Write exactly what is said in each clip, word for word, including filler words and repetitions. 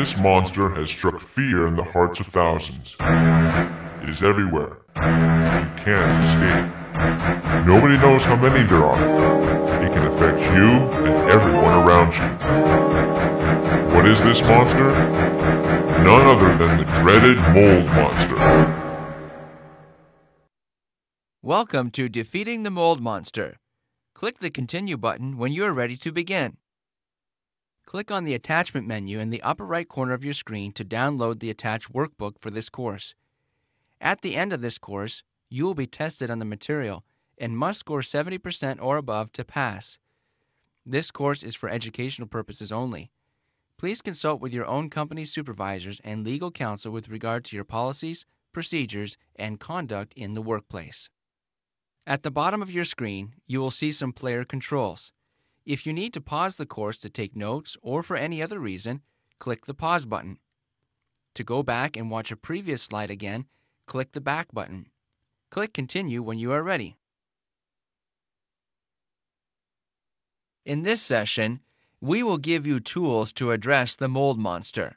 This monster has struck fear in the hearts of thousands. It is everywhere. You can't escape. Nobody knows how many there are. It can affect you and everyone around you. What is this monster? None other than the dreaded mold monster. Welcome to Defeating the Mold Monster. Click the Continue button when you are ready to begin. Click on the Attachment menu in the upper right corner of your screen to download the attached workbook for this course. At the end of this course, you will be tested on the material and must score seventy percent or above to pass. This course is for educational purposes only. Please consult with your own company supervisors and legal counsel with regard to your policies, procedures, and conduct in the workplace. At the bottom of your screen, you will see some player controls. If you need to pause the course to take notes or for any other reason, click the pause button. To go back and watch a previous slide again, click the back button. Click continue when you are ready. In this session, we will give you tools to address the mold monster.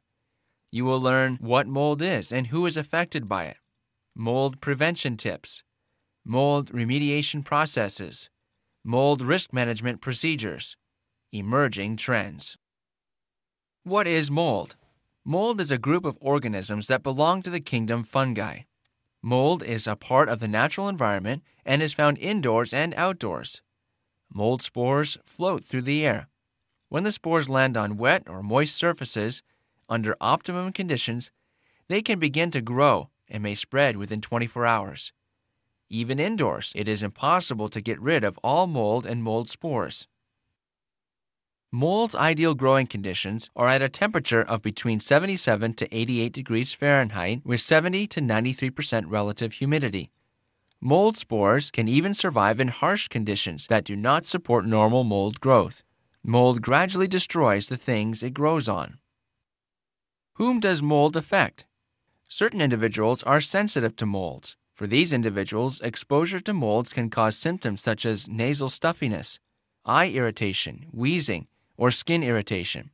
You will learn what mold is and who is affected by it, mold prevention tips, mold remediation processes, mold risk management procedures, emerging trends. What is mold? Mold is a group of organisms that belong to the kingdom fungi. Mold is a part of the natural environment and is found indoors and outdoors. Mold spores float through the air. When the spores land on wet or moist surfaces, under optimum conditions, they can begin to grow and may spread within twenty-four hours. Even indoors, it is impossible to get rid of all mold and mold spores. Mold's ideal growing conditions are at a temperature of between seventy-seven to eighty-eight degrees Fahrenheit with seventy to ninety-three percent relative humidity. Mold spores can even survive in harsh conditions that do not support normal mold growth. Mold gradually destroys the things it grows on. Whom does mold affect? Certain individuals are sensitive to molds. For these individuals, exposure to molds can cause symptoms such as nasal stuffiness, eye irritation, wheezing, or skin irritation.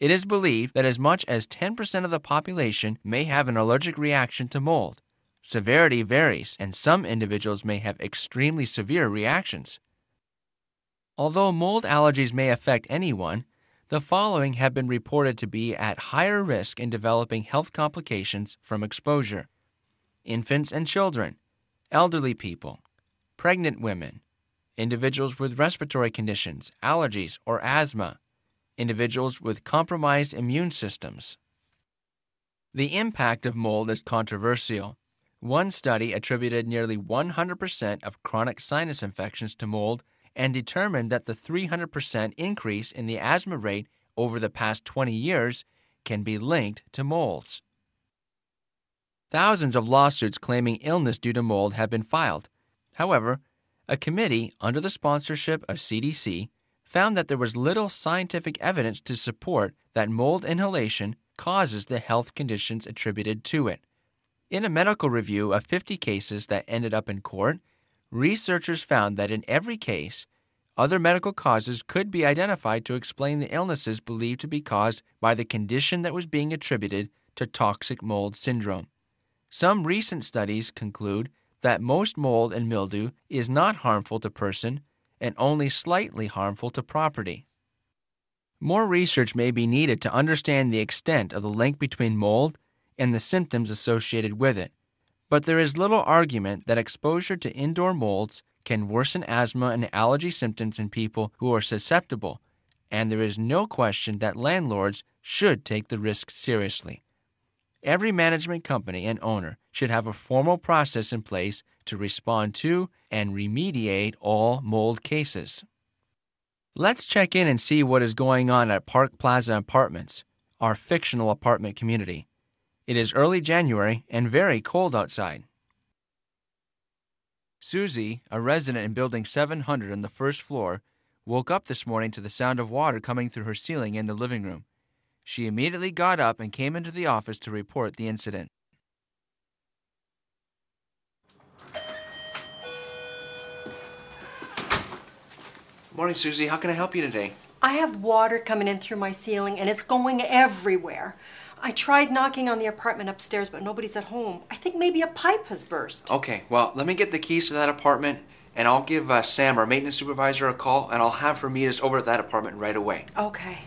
It is believed that as much as ten percent of the population may have an allergic reaction to mold. Severity varies, and some individuals may have extremely severe reactions. Although mold allergies may affect anyone, the following have been reported to be at higher risk in developing health complications from exposure: infants and children, elderly people, pregnant women, individuals with respiratory conditions, allergies, or asthma, individuals with compromised immune systems. The impact of mold is controversial. One study attributed nearly one hundred percent of chronic sinus infections to mold and determined that the three hundred percent increase in the asthma rate over the past twenty years can be linked to molds. Thousands of lawsuits claiming illness due to mold have been filed. However, a committee under the sponsorship of C D C found that there was little scientific evidence to support that mold inhalation causes the health conditions attributed to it. In a medical review of fifty cases that ended up in court, researchers found that in every case, other medical causes could be identified to explain the illnesses believed to be caused by the condition that was being attributed to toxic mold syndrome. Some recent studies conclude that most mold and mildew is not harmful to person and only slightly harmful to property. More research may be needed to understand the extent of the link between mold and the symptoms associated with it, but there is little argument that exposure to indoor molds can worsen asthma and allergy symptoms in people who are susceptible, and there is no question that landlords should take the risk seriously. Every management company and owner should have a formal process in place to respond to and remediate all mold cases. Let's check in and see what is going on at Park Plaza Apartments, our fictional apartment community. It is early January and very cold outside. Susie, a resident in Building seven hundred on the first floor, woke up this morning to the sound of water coming through her ceiling in the living room. She immediately got up and came into the office to report the incident. Morning, Susie. How can I help you today? I have water coming in through my ceiling and it's going everywhere. I tried knocking on the apartment upstairs, but nobody's at home. I think maybe a pipe has burst. Okay, well, let me get the keys to that apartment and I'll give uh, Sam, our maintenance supervisor, a call, and I'll have her meet us over at that apartment right away. Okay.